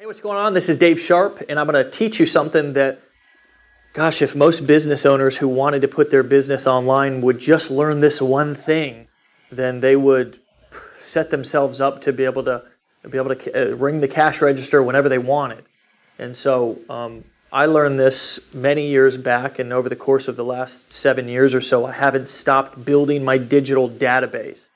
Hey, what's going on? This is Dave Sharpe, and I'm going to teach you something that, gosh, if most business owners who wanted to put their business online would just learn this one thing, then they would set themselves up to be able to ring the cash register whenever they wanted. And so I learned this many years back, and over the course of the last 7 years or so, I haven't stopped building my digital database.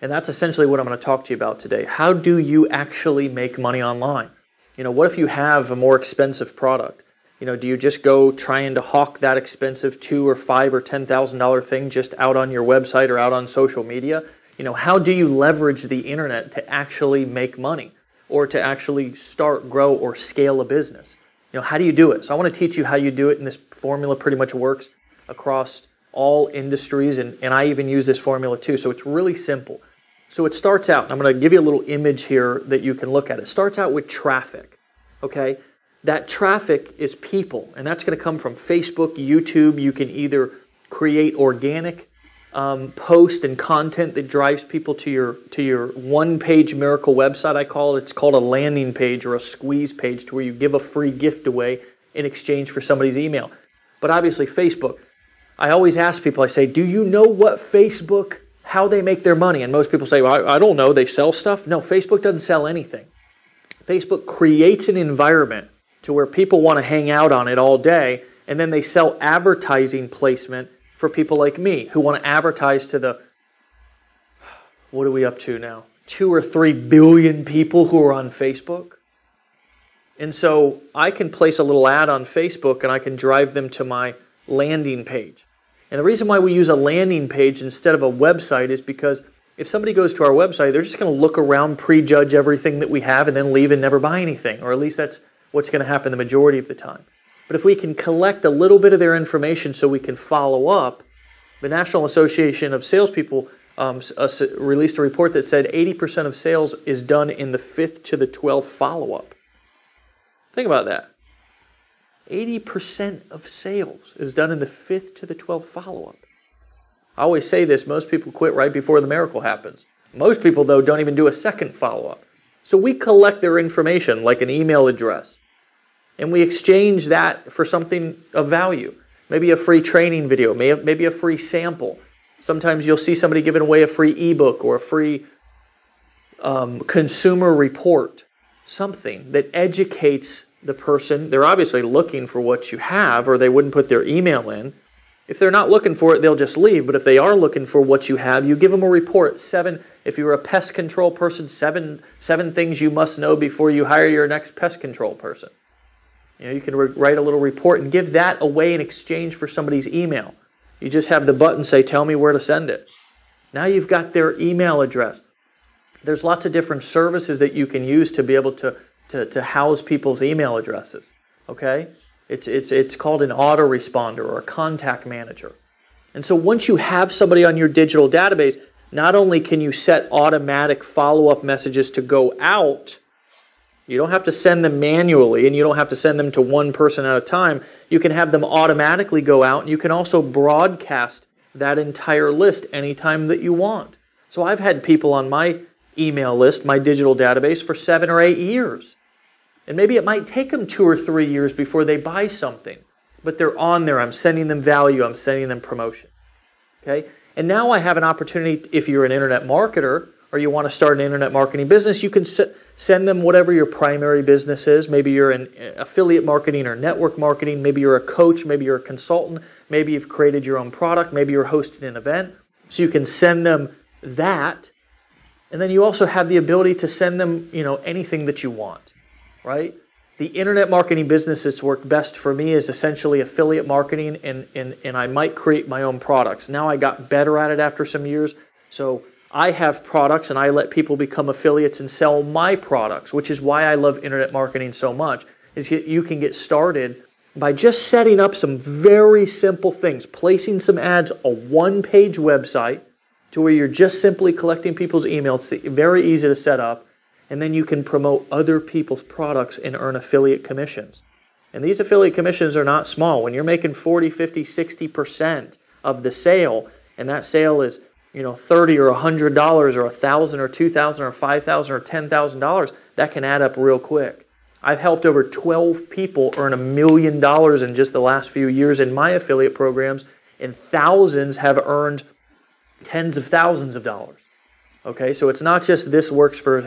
And that's essentially what I'm going to talk to you about today. How do you actually make money online? You know, what if you have a more expensive product? You know, do you just go trying to hawk that expensive $2,000 or $5,000 or $10,000 thing just out on your website or out on social media? You know, how do you leverage the internet to actually make money or to actually start, grow, or scale a business? You know, how do you do it? So I want to teach you how you do it, and this formula pretty much works across all industries, and I even use this formula too, so it's really simple. So it starts out, and I'm going to give you a little image here that you can look at. It starts out with traffic, okay? That traffic is people, and that's going to come from Facebook, YouTube. You can either create organic post and content that drives people to your one-page miracle website, I call it. It's called a landing page or a squeeze page, to where you give a free gift away in exchange for somebody's email. But obviously Facebook. I always ask people, I say, do you know what Facebook is? How they make their money? And most people say, well, I don't know, they sell stuff. No, Facebook doesn't sell anything. Facebook creates an environment to where people want to hang out on it all day, and then they sell advertising placement for people like me who want to advertise to the, what are we up to now? 2 or 3 billion people who are on Facebook. And so I can place a little ad on Facebook and I can drive them to my landing page. And the reason why we use a landing page instead of a website is because if somebody goes to our website, they're just going to look around, prejudge everything that we have, and then leave and never buy anything. Or at least that's what's going to happen the majority of the time. But if we can collect a little bit of their information so we can follow up, the National Association of Salespeople released a report that said 80% of sales is done in the 5th to the 12th follow-up. Think about that. 80% of sales is done in the 5th to the 12th follow-up. I always say this, most people quit right before the miracle happens. Most people, though, don't even do a second follow-up. So we collect their information, like an email address, and we exchange that for something of value. Maybe a free training video, maybe a free sample. Sometimes you'll see somebody giving away a free ebook or a free consumer report, something that educates the person. They're obviously looking for what you have, or they wouldn't put their email in. If they're not looking for it, they'll just leave. But if they are looking for what you have, you give them a report. If you're a pest control person, seven things you must know before you hire your next pest control person. You know, you can write a little report and give that away in exchange for somebody's email. You just have the button say, tell me where to send it. Now you've got their email address. There's lots of different services that you can use to be able to house people's email addresses, okay? It's called an autoresponder or a contact manager. And so once you have somebody on your digital database, not only can you set automatic follow-up messages to go out, you don't have to send them manually, and you don't have to send them to one person at a time. You can have them automatically go out, and you can also broadcast that entire list anytime that you want. So I've had people on my email list, my digital database, for 7 or 8 years. And maybe it might take them 2 or 3 years before they buy something. But they're on there. I'm sending them value. I'm sending them promotion. Okay? And now I have an opportunity, if you're an internet marketer or you want to start an internet marketing business, you can send them whatever your primary business is. Maybe you're in affiliate marketing or network marketing. Maybe you're a coach. Maybe you're a consultant. Maybe you've created your own product. Maybe you're hosting an event. So you can send them that. And then you also have the ability to send them, you know, anything that you want. Right? The internet marketing business that's worked best for me is essentially affiliate marketing, and I might create my own products. Now I got better at it after some years, so I have products and I let people become affiliates and sell my products, which is why I love internet marketing so much, is you can get started by just setting up some very simple things, placing some ads, a one-page website to where you're just simply collecting people's emails. It's very easy to set up. And then you can promote other people's products and earn affiliate commissions. And these affiliate commissions are not small. When you're making 40, 50, 60% of the sale, and that sale is, you know, $30 or $100 or $1,000 or $2,000 or $5,000 or $10,000, that can add up real quick. I've helped over 12 people earn $1 million in just the last few years in my affiliate programs, and thousands have earned tens of thousands of dollars. Okay, so it's not just this works for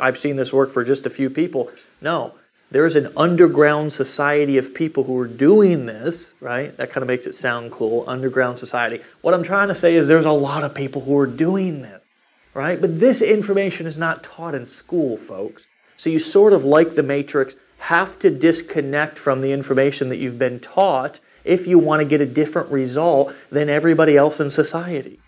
I've seen this work for just a few people. No, there's an underground society of people who are doing this, right? That kind of makes it sound cool, underground society. What I'm trying to say is there's a lot of people who are doing this, right? But this information is not taught in school, folks. So you sort of, like the Matrix, have to disconnect from the information that you've been taught if you want to get a different result than everybody else in society,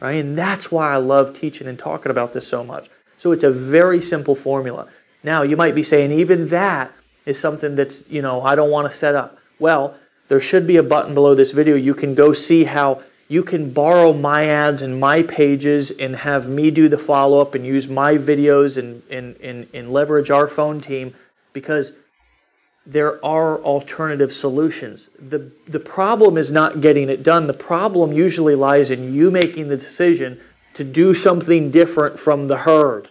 right? And that's why I love teaching and talking about this so much. So it's a very simple formula. Now, you might be saying, even that is something that's, you know, I don't want to set up. Well, there should be a button below this video. You can go see how you can borrow my ads and my pages and have me do the follow-up and use my videos and leverage our phone team, because there are alternative solutions. The problem is not getting it done. The problem usually lies in you making the decision to do something different from the herd.